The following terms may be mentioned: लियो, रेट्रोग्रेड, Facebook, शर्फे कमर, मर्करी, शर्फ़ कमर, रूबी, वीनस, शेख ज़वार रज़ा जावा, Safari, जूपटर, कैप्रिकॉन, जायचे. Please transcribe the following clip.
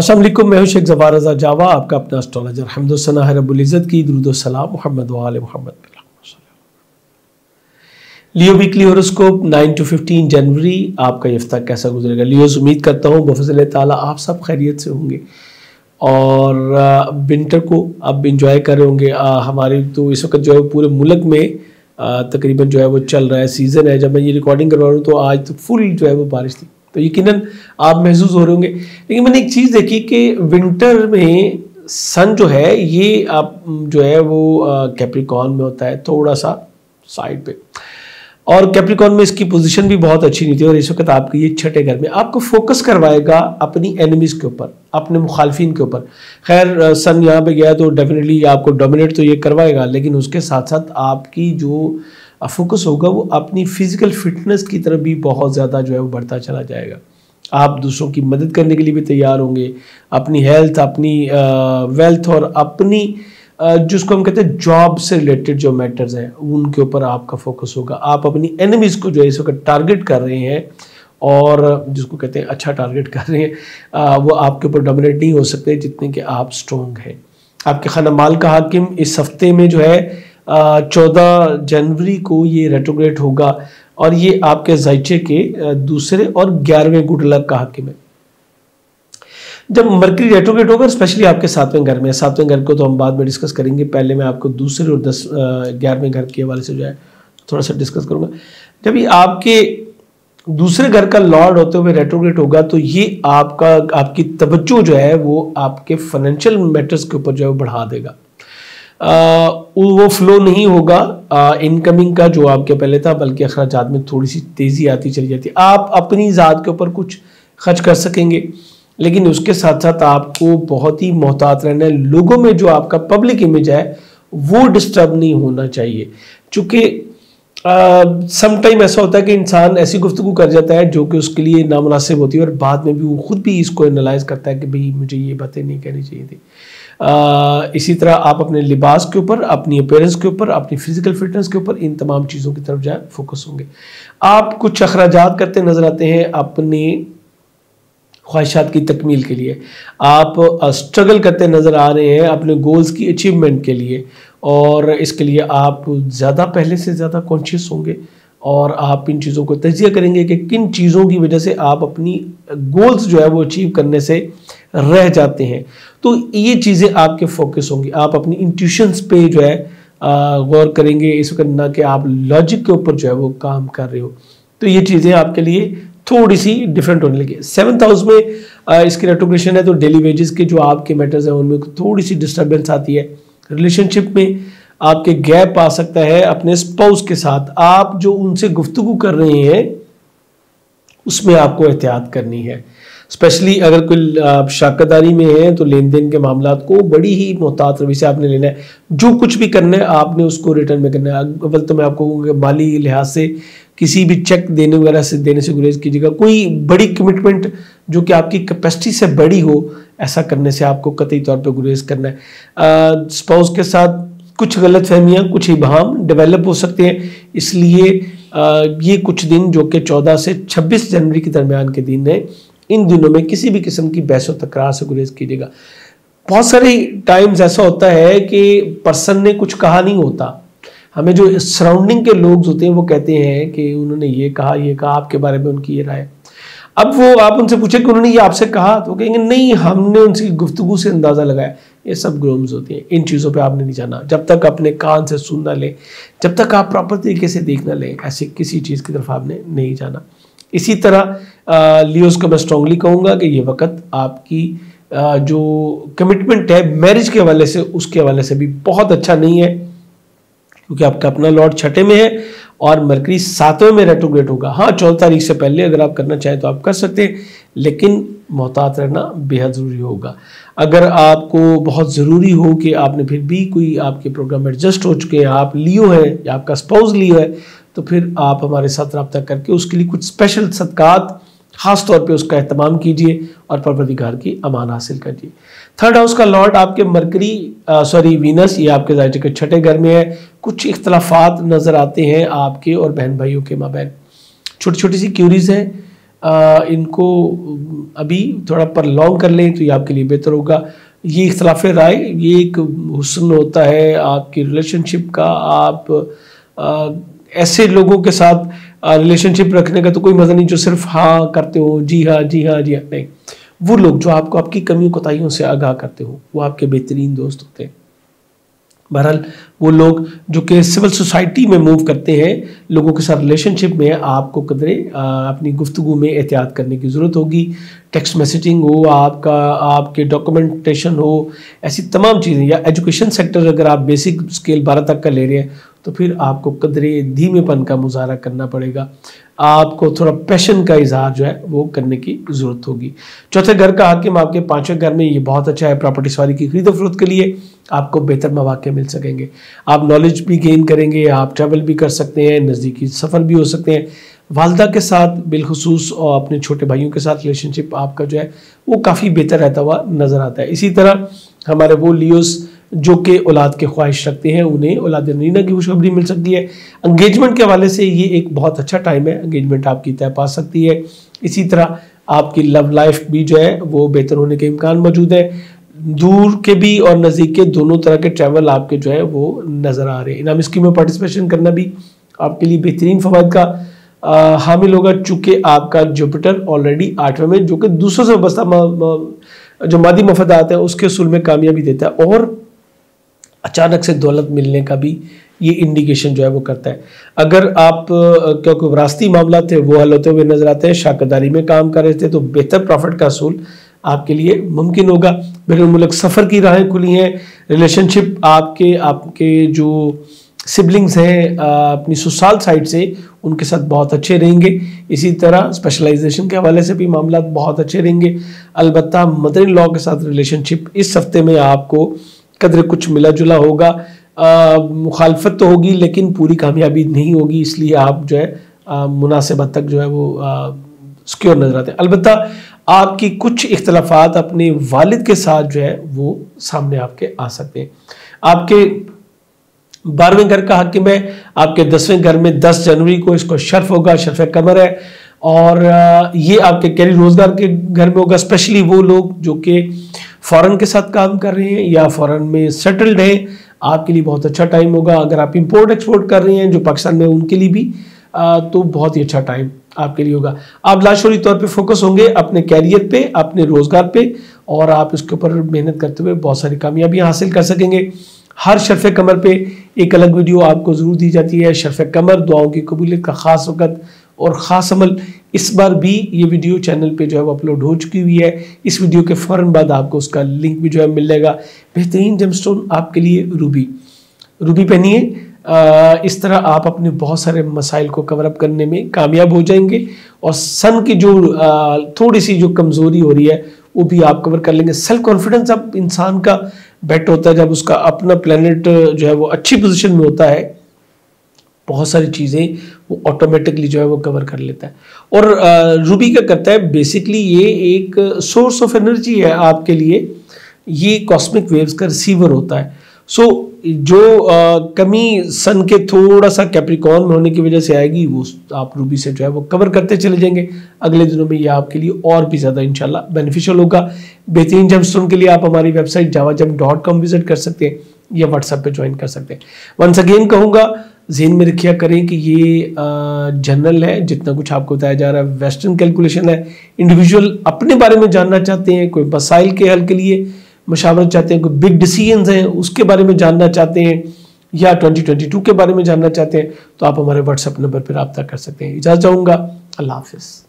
अस्सलाम वालेकुम, मैं हूं शेख ज़वार रज़ा जावा, आपका अपना एस्ट्रोलॉजर। हम्द व सना है रब्बुल इज़्ज़त की, दुरूद व सलाम मुहम्द व आले Muhammad. लियो weekly horoscope 9 to 15 जनवरी, आपका हफ्ता कैसा गुजरेगा लियोज़? उम्मीद करता हूँ बफज़ल ताला आप सब खैरियत से होंगे और विंटर को आप इंजॉय कर रहे होंगे। हमारे तो इस वक्त जो है पूरे मुल्क में तकरीबन जो है वो चल रहा है, सीज़न है। जब मैं ये रिकॉर्डिंग करवा रहा हूँ तो आज तो फुल जो है वो बारिश थी, तो यकीनन आप महसूस हो रहे होंगे। लेकिन मैंने एक चीज़ देखी कि विंटर में सन जो है ये आप जो है वो कैप्रिकॉन में होता है, थोड़ा सा साइड पे, और कैप्रिकॉन में इसकी पोजीशन भी बहुत अच्छी नहीं थी और इस वक्त आपके ये छठे घर में आपको फोकस करवाएगा अपनी एनिमीज़ के ऊपर, अपने मुखालफिन के ऊपर। खैर सन यहाँ पे गया तो डेफिनेटली आपको डोमिनेट तो ये करवाएगा, लेकिन उसके साथ साथ आपकी जो फोकस होगा वो अपनी फिज़िकल फिटनेस की तरफ भी बहुत ज़्यादा जो है वो बढ़ता चला जाएगा। आप दूसरों की मदद करने के लिए भी तैयार होंगे, अपनी हेल्थ, अपनी वेल्थ और अपनी जिसको हम कहते हैं जॉब से रिलेटेड जो मैटर्स हैं उनके ऊपर आपका फोकस होगा। आप अपनी एनिमीज़ को जो है इस वक्त टारगेट कर रहे हैं और जिसको कहते हैं अच्छा टारगेट कर रहे हैं, वो आपके ऊपर डोमिनेट नहीं हो सकते जितने कि आप स्ट्रॉन्ग हैं। आपके खाना माल का हाकिम इस हफ्ते में जो है 14 जनवरी को ये रेट्रोग्रेड होगा और ये आपके जायचे के दूसरे और 11वें गुड लक का हाकिम है। जब मर्करी रेट्रोग्रेड होगा स्पेशली आपके 7वें घर में, 7वें घर को तो हम बाद में डिस्कस करेंगे, पहले मैं आपको दूसरे और 11वें घर के हवाले से जो है थोड़ा सा डिस्कस करूंगा। जब ये आपके दूसरे घर का लॉर्ड होते हुए रेट्रोग्रेड होगा तो ये आपका आपकी तवज्जो जो है वो आपके फाइनेंशियल मैटर्स के ऊपर जो है वो बढ़ा देगा। वो फ्लो नहीं होगा इनकमिंग का जो आपके पहले था, बल्कि अखराजात में थोड़ी सी तेज़ी आती चली जाती। आप अपनी ज़ात के ऊपर कुछ खर्च कर सकेंगे, लेकिन उसके साथ साथ आपको बहुत ही मोहतात रहना है। लोगों में जो आपका पब्लिक इमेज है वो डिस्टर्ब नहीं होना चाहिए, चूँकि समटाइम ऐसा होता है कि इंसान ऐसी गुफ्तगू कर जाता है जो कि उसके लिए नामुनासिब होती है और बाद में भी वो खुद भी इसको एनालाइज करता है कि भाई मुझे ये बातें नहीं कहनी चाहिए थी। इसी तरह आप अपने लिबास के ऊपर, अपनी अपीयरेंस के ऊपर, अपनी फिजिकल फिटनेस के ऊपर, इन तमाम चीज़ों की तरफ जाए फोकस होंगे। आप कुछ अखराजात करते नजर आते हैं अपने ख्वाहिशात की तकमील के लिए, आप स्ट्रगल करते नज़र आ रहे हैं अपने गोल्स की अचीवमेंट के लिए, और इसके लिए आप ज़्यादा पहले से ज़्यादा कॉन्शियस होंगे और आप इन चीज़ों को तजिया करेंगे कि किन चीज़ों की वजह से आप अपनी गोल्स जो है वो अचीव करने से रह जाते हैं। तो ये चीज़ें आपके फोकस होंगी। आप अपनी इंट्यूशंस पे जो है गौर करेंगे इस वक्त, ना कि आप लॉजिक के ऊपर जो है वो काम कर रहे हो। तो ये चीज़ें आपके लिए थोड़ी सी डिफरेंट होने लगी। 7th हाउस में इसकी रेट्रोग्रेशन है तो डेली वेजेस के जो आपके मैटर्स हैं उनमें थोड़ी सी डिस्टर्बेंस आती है। रिलेशनशिप में आपके गैप आ सकता है अपने स्पाउस के साथ, आप जो उनसे गुफ्तगू कर रहे हैं उसमें आपको एहतियात करनी है। स्पेशली अगर कोई शाकादारी में है तो लेन देन के मामला को बड़ी ही मोहतात रवि से आपने लेना है। जो कुछ भी करना है आपने उसको रिटर्न में करना है। अव्वल तो मैं आपको कहूँगा माली लिहाज से किसी भी चेक देने वगैरह से देने से गुरेज कीजिएगा। कोई बड़ी कमिटमेंट जो कि आपकी कैपेसिटी से बड़ी हो, ऐसा करने से आपको कतई तौर पर गुरेज करना है। स्पाउस के साथ कुछ गलत फहमियाँ, कुछ इबाम डेवलप हो सकते हैं, इसलिए ये कुछ दिन जो कि 14 से 26 जनवरी के दरमियान के दिन है, इन दिनों में किसी भी किस्म की बहस और तकरार से गुरेज कीजिएगा। बहुत सारे टाइम्स ऐसा होता है कि पर्सन ने कुछ कहा नहीं होता, हमें जो सराउंडिंग के लोग होते हैं वो कहते हैं कि उन्होंने ये कहा आपके बारे में, उनकी ये राय। अब वो आप उनसे पूछे कि उन्होंने ये आपसे कहा तो कहेंगे नहीं, हमने उनकी गुफ्तगू से अंदाज़ा लगाया। ये सब ग्रूम्स होती हैं, इन चीज़ों पे आपने नहीं जाना जब तक अपने कान से सुनना लें, जब तक आप प्रॉपर तरीके से देखना लें, ऐसी किसी चीज़ की तरफ आपने नहीं जाना। इसी तरह लियोस का मैं स्ट्रांगली कहूँगा कि ये वक्त आपकी जो कमिटमेंट है मैरिज के हवाले से, उसके हवाले से भी बहुत अच्छा नहीं है, क्योंकि आपका अपना लॉर्ड छठे में है और मरकरी 7वें में रेट्रोग्रेड होगा। हाँ, 14 तारीख से पहले अगर आप करना चाहें तो आप कर सकते हैं, लेकिन मोहतात रहना बेहद ज़रूरी होगा। अगर आपको बहुत ज़रूरी हो कि आपने फिर भी कोई आपके प्रोग्राम एडजस्ट हो चुके हैं, आप लियो है या आपका स्पाउस लियो है, तो फिर आप हमारे साथ रब्ता करके उसके लिए कुछ स्पेशल सदकात ख़ास तौर पे उसका अहतमाम कीजिए और परवरदिगार की अमान हासिल करिए। 3rd हाउस का लॉर्ड आपके मरकरी वीनस, ये आपके जायचे के छठे घर में है। कुछ इख्तलाफात नज़र आते हैं आपके और बहन भाइयों के माबैन, छोटी छोटी सी क्यूरीज़ हैं इनको अभी थोड़ा पर लॉन्ग कर लें तो ये आपके लिए बेहतर होगा। ये इख्तिलाफ राय ये एक हुस्न होता है आपकी रिलेशनशिप का। आप ऐसे लोगों के साथ रिलेशनशिप रखने का तो कोई मज़ा नहीं जो सिर्फ हाँ करते हो, जी हाँ जी हाँ जी हाँ। नहीं, वो लोग जो आपको आपकी कमियों कोताहियों से आगाह करते हो वो आपके बेहतरीन दोस्त होते हैं। बहरहाल वो लोग जो कि सिविल सोसाइटी में मूव करते हैं, लोगों के साथ रिलेशनशिप में आपको कदरे अपनी गुफ्तगू में एहतियात करने की ज़रूरत होगी। टेक्स्ट मैसेजिंग हो, आपका आपके डॉक्यूमेंटेशन हो, ऐसी तमाम चीज़ें, या एजुकेशन सेक्टर अगर आप बेसिक स्केल 12 तक का ले रहे हैं तो फिर आपको कदरे धीमेपन का मुजाहरा करना पड़ेगा। आपको थोड़ा पैशन का इजहार जो है वो करने की ज़रूरत होगी। चौथे घर का हाकिम आपके पाँचवें घर में, ये बहुत अच्छा है प्रॉपर्टी सवारी की खरीद फरोख्त के लिए, आपको बेहतर मौके मिल सकेंगे। आप नॉलेज भी गेन करेंगे, आप ट्रैवल भी कर सकते हैं, नज़दीकी सफ़र भी हो सकते हैं। वालदा के साथ बिलखसूस और अपने छोटे भाइयों के साथ रिलेशनशिप आपका जो है वो काफ़ी बेहतर रहता हुआ नज़र आता है। इसी तरह हमारे वो लियोस जो कि औलाद के ख्वाहिश रखते हैं उन्हें औलाद नीना की खुशखबरी मिल सकती है। एंगेजमेंट के हवाले से ये एक बहुत अच्छा टाइम है, एंगेजमेंट आपकी तय पा सकती है। इसी तरह आपकी लव लाइफ भी जो है वो बेहतर होने के इम्कान मौजूद है। दूर के भी और नज़दीक के दोनों तरह के ट्रैवल आपके जो है वो नज़र आ रहे हैं। इनामी स्कीम में पार्टिसिपेशन करना भी आपके लिए बेहतरीन फ़वाद का हामिल होगा, चूँकि आपका जूपटर ऑलरेडी 8वें में जो कि दूसरों से बस्ता जो मादी मफादात है उसके उसूल में कामयाबी देता है और अचानक से दौलत मिलने का भी ये इंडिकेशन जो है वो करता है। अगर आप क्योंकि विरासती मामला थे वो हल होते हुए नजर आते हैं, शाकादारी में काम कर रहे थे तो बेहतर प्रॉफिट का असूल आपके लिए मुमकिन होगा। बैरून मुल्क सफ़र की राहें खुली हैं। रिलेशनशिप आपके जो सिबलिंग्स हैं अपनी ससुराल साइड से उनके साथ बहुत अच्छे रहेंगे। इसी तरह स्पेशलाइजेशन के हवाले से भी मामला बहुत अच्छे रहेंगे। अलबत्ता मदर इन लॉ के साथ रिलेशनशिप इस हफ्ते में आपको कदर कुछ मिला जुला होगा। मुखालफत तो होगी लेकिन पूरी कामयाबी नहीं होगी, इसलिए आप जो है मुनासिब हद तक जो है वो सिक्योर नजर आते हैं। अलबत्ता आपकी कुछ इख्तलाफात अपने वालिद के साथ जो है वो सामने आपके आ सकते हैं। आपके 12वें घर का हाकिम है, आपके 10वें घर में 10 जनवरी को इसको शर्फ होगा, शर्फे कमर है, और ये आपके कैरियर रोजगार के घर में होगा। स्पेशली वो लोग जो कि फॉरेन के साथ काम कर रहे हैं या फॉरेन में सेटल्ड हैं आपके लिए बहुत अच्छा टाइम होगा। अगर आप इंपोर्ट एक्सपोर्ट कर रहे हैं जो पाकिस्तान में उनके लिए भी तो बहुत ही अच्छा टाइम आपके लिए होगा। आप लाशोरी तौर पे फोकस होंगे अपने कैरियर पे, अपने रोज़गार पे, और आप इसके ऊपर मेहनत करते हुए बहुत सारी कामयाबियाँ हासिल कर सकेंगे। हर शर्फ़ कमर पे एक अलग वीडियो आपको ज़रूर दी जाती है। शर्फ़ कमर दुआओं की कबूलियत का ख़ास वक़्त और ख़ास अमल, इस बार भी ये वीडियो चैनल पे जो है वो अपलोड हो चुकी हुई है। इस वीडियो के फ़ौरन बाद आपको उसका लिंक भी जो है मिलेगा। बेहतरीन जेमस्टोन आपके लिए रूबी पहनिए। इस तरह आप अपने बहुत सारे मसाइल को कवरअप करने में कामयाब हो जाएंगे और सन की जो थोड़ी सी जो कमज़ोरी हो रही है वो भी आप कवर कर लेंगे। सेल्फ कॉन्फिडेंस अब इंसान का बेट होता है, जब उसका अपना प्लेनेट जो है वो अच्छी पोजिशन में होता है बहुत सारी चीज़ें वो ऑटोमेटिकली जो है वो कवर कर लेता है। और रूबी क्या करता है, बेसिकली ये एक सोर्स ऑफ एनर्जी है आपके लिए, ये कॉस्मिक वेव्स का रिसीवर होता है। सो जो कमी सन के थोड़ा सा कैप्रिकॉन में होने की वजह से आएगी वो आप रूबी से जो है वो कवर करते चले जाएंगे अगले दिनों में। ये आपके लिए और भी ज़्यादा इंशाल्लाह बेनिफिशियल होगा। बेहतरीन जेमस्टोन के लिए आप हमारी वेबसाइट जावागेम्स.com विजिट कर सकते हैं या व्हाट्सएप पे ज्वाइन कर सकते हैं। वंस अगेन कहूँगा, ज़हन में रखिया करें कि ये जनरल है, जितना कुछ आपको बताया जा रहा है वेस्टर्न कैलकुलेशन है। इंडिविजुअल अपने बारे में जानना चाहते हैं, कोई मसाइल के हल के लिए मशावरत चाहते हैं, कोई बिग डिसीजंस हैं उसके बारे में जानना चाहते हैं या 2022 के बारे में जानना चाहते हैं तो आप हमारे व्हाट्सएप नंबर पर रब्ता कर सकते हैं। इजाज़त चाहूँगा, अल्लाह हाफिज़।